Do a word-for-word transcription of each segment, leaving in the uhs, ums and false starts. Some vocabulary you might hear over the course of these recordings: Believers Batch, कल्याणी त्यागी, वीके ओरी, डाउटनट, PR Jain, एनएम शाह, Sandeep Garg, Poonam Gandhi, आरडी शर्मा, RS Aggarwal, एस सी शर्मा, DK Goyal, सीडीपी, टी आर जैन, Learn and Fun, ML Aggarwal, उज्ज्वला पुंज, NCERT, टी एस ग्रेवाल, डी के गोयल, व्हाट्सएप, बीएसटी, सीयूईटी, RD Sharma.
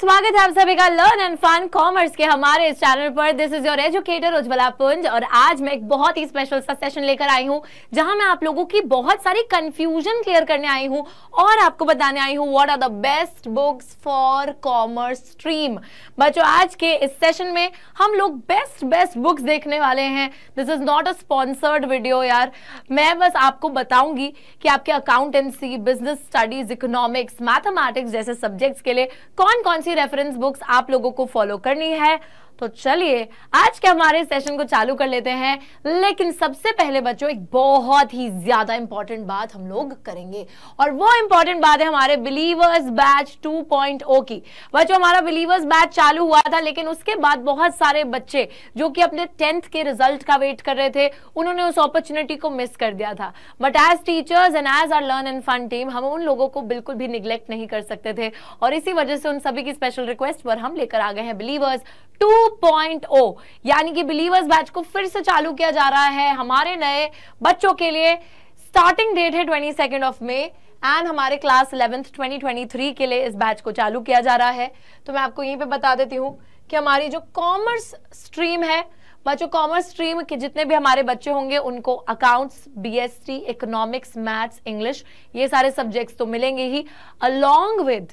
स्वागत है आप सभी का लर्न एंड फन कॉमर्स के हमारे इस चैनल पर। This is your educator उज्ज्वला पुंज और आज मैं एक बहुत ही स्पेशल सा सेशन लेकर आई हूँ जहां मैं आप लोगों की बहुत सारी कंफ्यूजन क्लियर करने आई हूँ और आपको बताने आई हूँ what are the best books for commerce stream. बच्चों आज के इस सेशन में हम लोग बेस्ट बेस्ट बुक्स देखने वाले हैं। This is not a sponsored video यार, मैं बस आपको बताऊंगी कि आपके accountancy, business studies, economics, mathematics जैसे सब्जेक्ट्स के लिए कौन कौन सी रेफरेंस बुक्स आप लोगों को फॉलो करनी है। तो चलिए आज के हमारे सेशन को चालू कर लेते हैं। लेकिन सबसे पहले बच्चों एक बहुत ही ज्यादा इंपॉर्टेंट बात हम लोग करेंगे और वो इंपॉर्टेंट बात है हमारे believers batch two point O की। बच्चों हमारा बिलीवर्स बैच चालू हुआ था लेकिन उसके बाद बहुत सारे बच्चे जो कि अपने टेंथ के रिजल्ट का वेट कर रहे थे उन्होंने उस अपॉर्चुनिटी को मिस कर दिया था। But as teachers and as are learn and fun team हम उन लोगों को बिल्कुल भी निग्लेक्ट नहीं कर सकते थे और इसी वजह से उन सभी की स्पेशल रिक्वेस्ट पर हम लेकर आ गए हैं बिलीवर्स टू पॉइंट ओ, यानी कि बिलीवर्स बैच को फिर से चालू किया जा रहा है हमारे नए बच्चों के लिए। स्टार्टिंग डेट है twenty second of May and हमारे class eleventh twenty twenty three के लिए इस बैच को चालू किया जा रहा है। तो मैं आपको यहीं पे बता देती हूँ कि हमारी जो कॉमर्स स्ट्रीम है बच्चों, कॉमर्स स्ट्रीम के जितने भी हमारे बच्चे होंगे उनको accounts, बीएसटी, economics, maths, English ये सारे सब्जेक्ट्स तो मिलेंगे ही, अलॉन्ग विद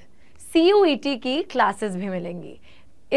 सीयूईटी की क्लासेस भी मिलेंगी।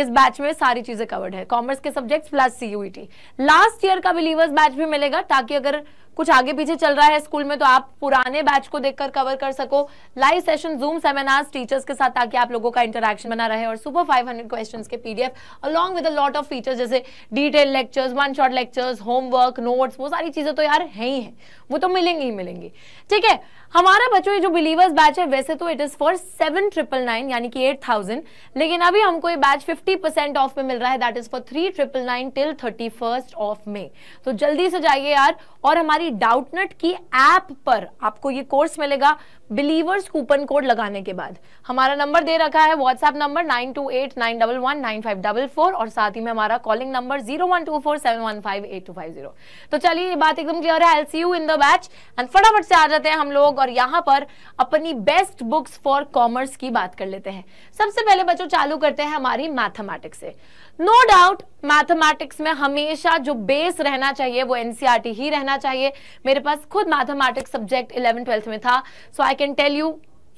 इस बैच में सारी चीजें कवर्ड है, कॉमर्स के subjects plus सीयूईटी। Last year का बिलीवर्स बैच भी मिलेगा ताकि अगर कुछ आगे पीछे चल रहा है स्कूल में तो आप पुराने बैच को देखकर कवर कर सको। Live session, zoom seminars teachers के साथ ताकि आप लोगों का इंटरेक्शन बना रहे और सुपर फाइव हंड्रेड क्वेश्चंस के PDF along with a lot of features जैसे detail lectures, one shot lectures, homework, notes, वो सारी चीजें तो यार है ही है, वो तो मिलेंगी ही मिलेंगी। ठीक है हमारा बच्चों ये जो बिलीवर्स बैच है वैसे तो it is for seven triple nine, यानी कि एट थाउजेंड, लेकिन अभी हमको ये बैच फिफ्टी परसेंट ऑफ में मिल रहा है, that is for three triple nine till thirty first of May. तो जल्दी से जाइए यार और हमारी डाउटनट की ऐप पर आपको ये कोर्स मिलेगा बिलीवर्स कूपन कोड लगाने के बाद। हमारा नंबर दे रखा है व्हाट्सएप number nine two eight nine one one nine five four four और साथ ही में हमारा calling number zero one two four seven one five eight two five zero. तो चलिए ये बात एकदम क्लियर है, I see you in the batch and फटाफट से आ जाते हैं हम लोग और यहाँ पर अपनी बेस्ट बुक्स फॉर कॉमर्स की बात कर लेते हैं। सबसे पहले बच्चों चालू करते हैं हमारी मैथमेटिक्स से। नो डाउट मैथमेटिक्स में हमेशा जो बेस रहना चाहिए वो एनसीईआरटी ही रहना चाहिए। मेरे पास खुद मैथमेटिक्स सब्जेक्ट इलेवन ट्वेल्थ में था, so I can tell you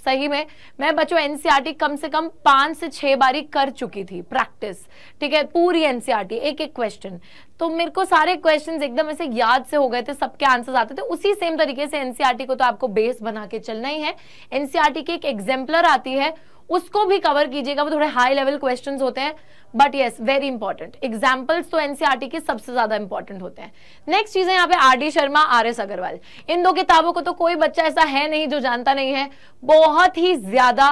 सही में मैं बच्चों एनसीईआरटी कम से कम पांच से छह बारी कर चुकी थी प्रैक्टिस। ठीक है पूरी एनसीईआरटी एक एक क्वेश्चन, तो मेरे को सारे क्वेश्चंस एकदम ऐसे याद से हो गए थे, सबके आंसर्स आते थे। उसी सेम तरीके से एनसीईआरटी को तो आपको बेस बना के चलना ही है। एनसीईआरटी की एक एग्जाम्पलर आती है उसको भी कवर कीजिएगा, वो थोड़े हाई लेवल क्वेश्चंस होते हैं but yes very important. Examples तो एनसीईआरटी के सबसे ज्यादा इंपॉर्टेंट होते हैं। नेक्स्ट चीज है यहाँ पे आरडी शर्मा, आरएस अग्रवाल, इन दो किताबों को तो कोई बच्चा ऐसा है नहीं जो जानता नहीं है, बहुत ही ज्यादा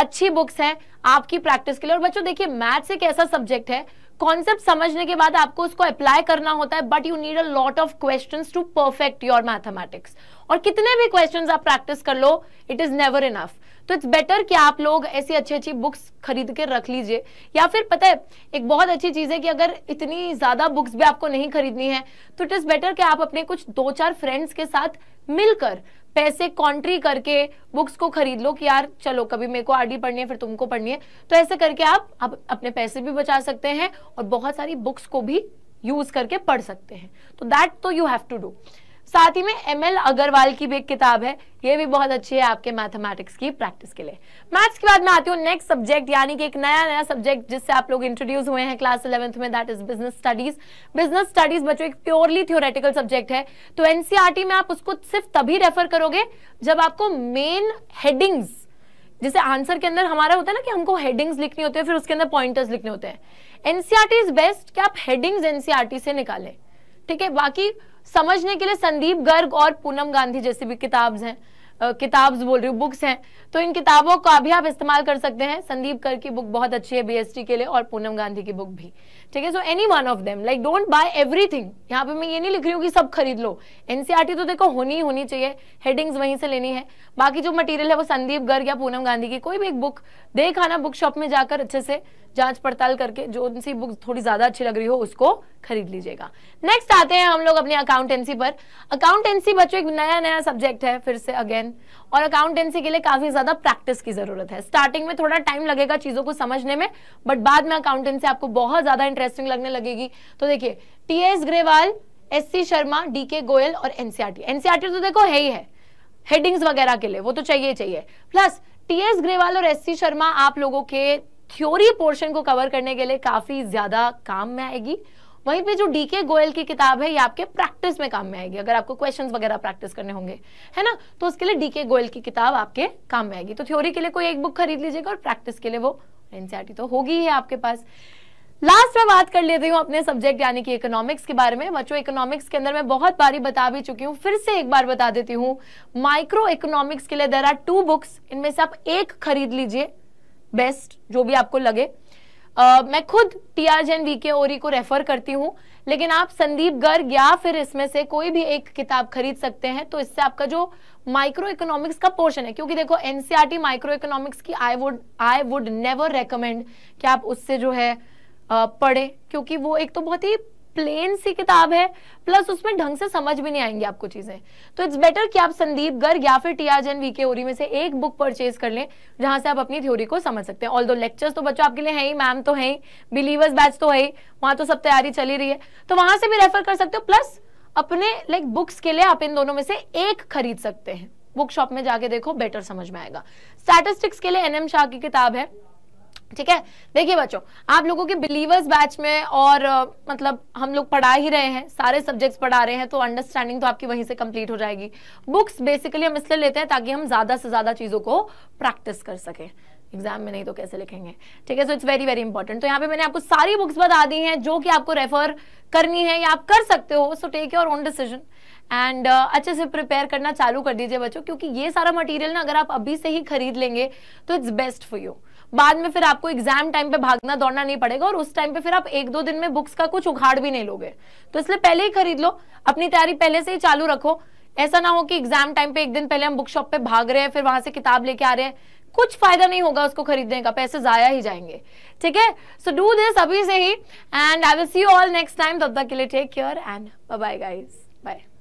अच्छी बुक्स हैं आपकी प्रैक्टिस के लिए। और बच्चों देखिए मैथ्स एक ऐसा सब्जेक्ट है कॉन्सेप्ट समझने के बाद आपको उसको अप्लाई करना होता है, but you need a lot of questions to perfect your mathematics. और कितने भी क्वेश्चंस आप प्रैक्टिस कर लो इट इज नेवर इनफ, तो इट्स बेटर कि आप लोग ऐसी अच्छी अच्छी बुक्स खरीद के रख लीजिए। या फिर पता है एक बहुत अच्छी चीज़ है कि अगर इतनी ज़्यादा बुक्स भी आपको नहीं खरीदनी है तो इट इज़ बेटर कि आप अपने कुछ दो चार फ्रेंड्स के साथ मिलकर पैसे कॉन्ट्री करके बुक्स को खरीद लो कि यार चलो कभी मेरे को आरडी पढ़नी है फिर तुमको पढ़नी है, तो ऐसे करके आप, आप अपने पैसे भी बचा सकते हैं और बहुत सारी बुक्स को भी यूज़ करके पढ़ सकते हैं। तो दैट तो यू हैव टू डू। साथ ही में एमएल अग्रवाल की भी एक किताब है, ये भी बहुत अच्छी है आपके मैथमेटिक्स की प्रैक्टिस के लिए। मैथ्स के बाद मैं आती हूँ नेक्स्ट सब्जेक्ट, यानी कि एक नया नया सब्जेक्ट जिससे आप लोग इंट्रोड्यूस हुए हैं क्लास इलेवेंथ में, that is business studies. Business studies बच्चों एक प्योरली थ्योरेटिकल सब्जेक्ट है, तो एनसीईआरटी में आप उसको सिर्फ तभी रेफर करोगे जब आपको मेन हेडिंग्स, जैसे आंसर के अंदर हमारा होता है ना कि हमको हेडिंग्स लिखनी होती है फिर उसके अंदर पॉइंटर्स लिखने होते हैं, एनसीईआरटी इज बेस्ट कि आप हेडिंग्स एनसीईआरटी से निकालें। ठीक है बाकी समझने के लिए संदीप गर्ग और पूनम गांधी जैसी भी किताब्स हैं, किताब्स बोल रही हूँ बुक्स हैं, तो इन किताबों का भी आप इस्तेमाल कर सकते हैं। संदीप गर्ग की बुक बहुत अच्छी है बीएसटी के लिए और पूनम गांधी की बुक भी। ठीक है so any one of them, like don't buy everything. यहाँ पे मैं ये नहीं लिख रही हूँ कि सब खरीद लो, एनसीईआरटी तो देखो होनी होनी चाहिए, हेडिंग्स वहीं से लेनी है, बाकी जो मटेरियल है वो संदीप गर्ग या पूनम गांधी की कोई भी एक बुक देख आना, बुक शॉप में जाकर अच्छे से जांच पड़ताल करके जो उनसी बुक थोड़ी ज्यादा अच्छी लग रही हो उसको खरीद लीजिएगा। नेक्स्ट आते हैं हम लोग अपनी अकाउंटेंसी पर। अकाउंटेंसी बच्चों एक नया नया सब्जेक्ट है फिर से अगेन जैन। और अकाउंटेंसी के लिए काफी ज्यादा प्रैक्टिस की जरूरत है। स्टार्टिंग में थोड़ा टाइम लगेगा चीजों को समझने में, बट बाद में अकाउंटेंसी आपको बहुत ज्यादा इंटरेस्टिंग लगने लगेगी। तो देखिए टी एस ग्रेवाल, एस सी शर्मा, डी के गोयल और एनसीईआरटी। एनसीईआरटी तो देखो है ही है हेडिंग्स वगैरह के लिए, वो तो चाहिए चाहिए। प्लस टी एस ग्रेवाल और एस सी शर्मा आप लोगों के थ्योरी पोर्शन को कवर करने के लिए काफी ज्यादा काम में आएगी। वहीं पे जो डीके गोयल की किताब है ये आपके प्रैक्टिस में काम में आएगी, अगर आपको क्वेश्चंस वगैरह प्रैक्टिस करने होंगे, है ना, तो उसके लिए डीके गोयल की किताब आपके काम में आएगी। तो थ्योरी के लिए कोई एक बुक खरीद लीजिएगा और प्रैक्टिस के लिए वो एनसीईआरटी तो होगी ही आपके पास। लास्ट में बात कर लेती हूँ अपने सब्जेक्ट यानी कि इकोनॉमिक्स के बारे में। बच्चों इकोनॉमिक्स के अंदर मैं बहुत बारी बता भी चुकी हूँ, फिर से एक बार बता देती हूँ। माइक्रो इकोनॉमिक्स के लिए देयर आर टू बुक्स, इनमें से आप एक खरीद लीजिए, बेस्ट जो भी आपको लगे। Uh, मैं खुद P R Jain, वीके ओरी को रेफर करती हूँ, लेकिन आप संदीप गर्ग या फिर इसमें से कोई भी एक किताब खरीद सकते हैं। तो इससे आपका जो माइक्रो इकोनॉमिक्स का पोर्शन है, क्योंकि देखो एनसीईआरटी माइक्रो इकोनॉमिक्स की I would I would never recommend कि आप उससे जो है पढ़ें, क्योंकि वो एक तो बहुत ही प्लेन सी किताब है, प्लस उसमें ढंग से समझ भी नहीं आएंगी आपको चीजें। तो इट्स बेटर कि आप संदीप गर्ग या फिर टी आर जैन, वीके ओरी में से एक बुक परचेज कर लें, जहां से आप अपनी थ्योरी को समझ सकते हैं। ऑल दो लेक्चर्स तो बच्चों आपके लिए है ही, मैम तो है ही, बिलीवर्स बैच तो है ही, वहां तो सब तैयारी चली रही है, तो वहां से भी रेफर कर सकते हो। प्लस अपने लाइक बुक्स के लिए आप इन दोनों में से एक खरीद सकते हैं, बुक शॉप में जाके देखो, बेटर समझ में आएगा। स्टैटिस्टिक्स के लिए एनएम शाह की किताब है, ठीक है। देखिए बच्चों आप लोगों के बिलीवर्स बैच में और आ, मतलब हम लोग पढ़ा ही रहे हैं, सारे सब्जेक्ट्स पढ़ा रहे हैं, तो अंडरस्टैंडिंग तो आपकी वहीं से कंप्लीट हो जाएगी। बुक्स बेसिकली हम इसलिए लेते हैं ताकि हम ज्यादा से ज्यादा चीजों को प्रैक्टिस कर सकें, एग्जाम में नहीं तो कैसे लिखेंगे, ठीक है। So it's very very important. तो यहाँ पे मैंने आपको सारी बुक्स बता दी हैं जो कि आपको रेफर करनी है या आप कर सकते हो। So take your own decision and uh, अच्छे से प्रिपेयर करना चालू कर दीजिए बच्चों, क्योंकि ये सारा मटेरियल ना अगर आप अभी से ही खरीद लेंगे तो इट्स बेस्ट फॉर यू। बाद में फिर आपको एग्जाम टाइम पे भागना दौड़ना नहीं पड़ेगा, और उस टाइम पे फिर आप एक दो दिन में बुक्स का कुछ उखाड़ भी नहीं लोगे। तो इसलिए पहले ही खरीद लो, अपनी तैयारी पहले से ही चालू रखो। ऐसा ना हो कि एग्जाम टाइम पे एक दिन पहले हम बुक शॉप पे भाग रहे हैं, फिर वहां से किताब लेके आ रहे हैं, कुछ फायदा नहीं होगा उसको खरीदने का, पैसे जाया ही जाएंगे, ठीक है। सो डू दिस अभी से ही and I will see you all next time. तब तक के लिए take care and bye bye guys, bye.